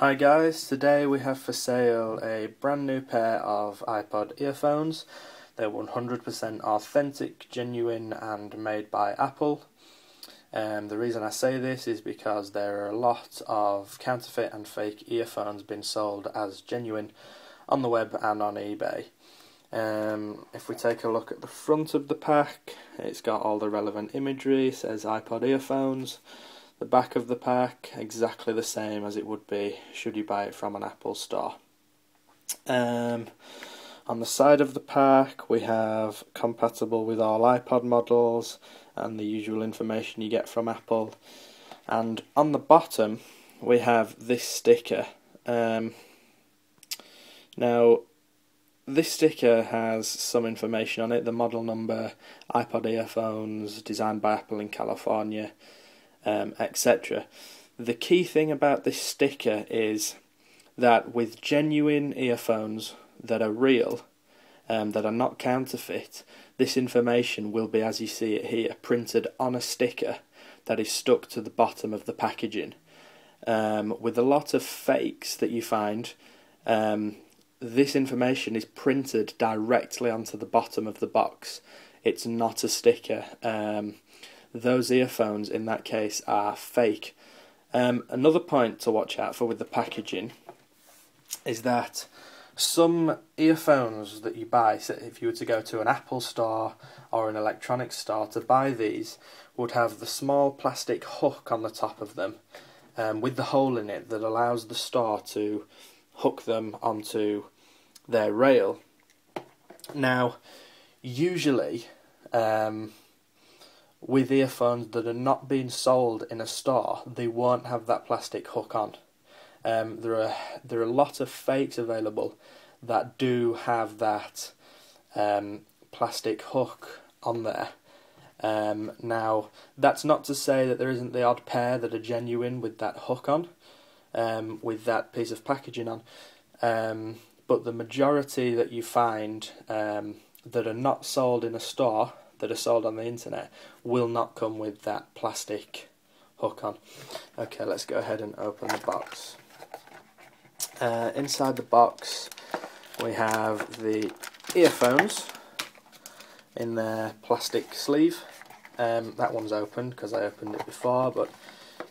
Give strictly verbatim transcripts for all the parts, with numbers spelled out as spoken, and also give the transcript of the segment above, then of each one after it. Hi guys, today we have for sale a brand new pair of iPod earphones. They're one hundred percent authentic, genuine and made by Apple. Um, the reason I say this is because there are a lot of counterfeit and fake earphones being sold as genuine on the web and on eBay. Um, if we take a look at the front of the pack, it's got all the relevant imagery, it says iPod earphones. The back of the pack, exactly the same as it would be should you buy it from an Apple store. Um, on the side of the pack we have compatible with all iPod models and the usual information you get from Apple. And on the bottom we have this sticker. Um, now this sticker has some information on it, the model number, iPod earphones, designed by Apple in California. Um, et cetera. The key thing about this sticker is that with genuine earphones that are real, um, that are not counterfeit, this information will be, as you see it here, printed on a sticker that is stuck to the bottom of the packaging. Um, with a lot of fakes that you find, um, this information is printed directly onto the bottom of the box. It's not a sticker. Um, Those earphones in that case are fake. Um, another point to watch out for with the packaging is that some earphones that you buy, so if you were to go to an Apple store or an electronics store to buy these, would have the small plastic hook on the top of them um, with the hole in it that allows the store to hook them onto their rail. Now, usually, um, with earphones that are not being sold in a store, they won't have that plastic hook on. Um, there are there are a lot of fakes available that do have that um, plastic hook on there. Um, now, that's not to say that there isn't the odd pair that are genuine with that hook on, um, with that piece of packaging on, um, but the majority that you find um, that are not sold in a store, that are sold on the internet, will not come with that plastic hook on. Okay, let's go ahead and open the box. Uh, inside the box we have the earphones in their plastic sleeve. Um, that one's opened because I opened it before, but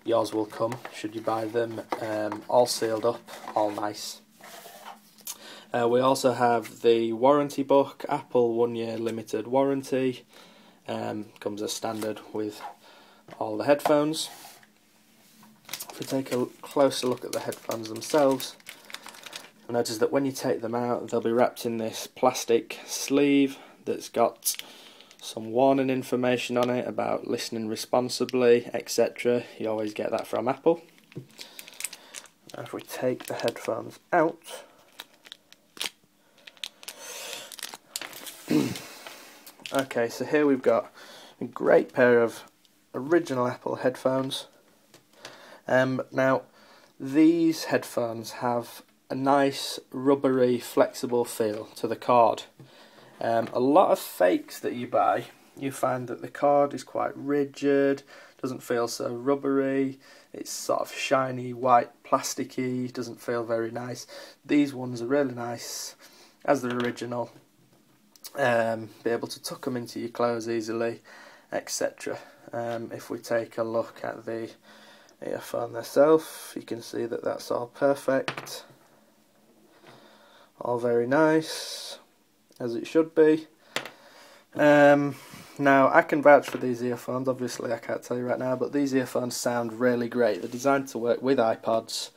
yours will come should you buy them, um, all sealed up, all nice. Uh, we also have the warranty book, Apple one year limited warranty, um, comes as standard with all the headphones. If we take a closer look at the headphones themselves, you'll notice that when you take them out they'll be wrapped in this plastic sleeve that's got some warning information on it about listening responsibly, et cetera. You always get that from Apple. Now if we take the headphones out, okay, so here we've got a great pair of original Apple headphones. Um, now, these headphones have a nice rubbery, flexible feel to the cord. Um, a lot of fakes that you buy, you find that the cord is quite rigid, doesn't feel so rubbery, it's sort of shiny, white, plasticky, doesn't feel very nice. These ones are really nice, as they're original. Um, be able to tuck them into your clothes easily, et cetera. Um, if we take a look at the earphone itself, you can see that that's all perfect, all very nice, as it should be. Um, now, I can vouch for these earphones. Obviously I can't tell you right now, but these earphones sound really great. They're designed to work with iPods,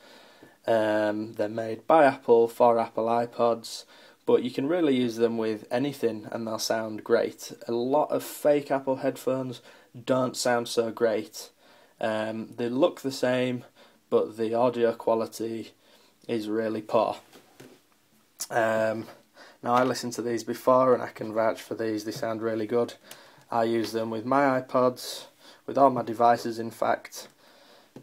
um, they're made by Apple for Apple iPods, but you can really use them with anything and they'll sound great. A lot of fake Apple headphones don't sound so great. Um, they look the same, but the audio quality is really poor. Um, now, I listened to these before and I can vouch for these. They sound really good. I use them with my iPods, with all my devices in fact.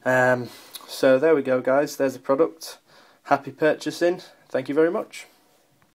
Um, so there we go guys, there's a product. Happy purchasing, thank you very much.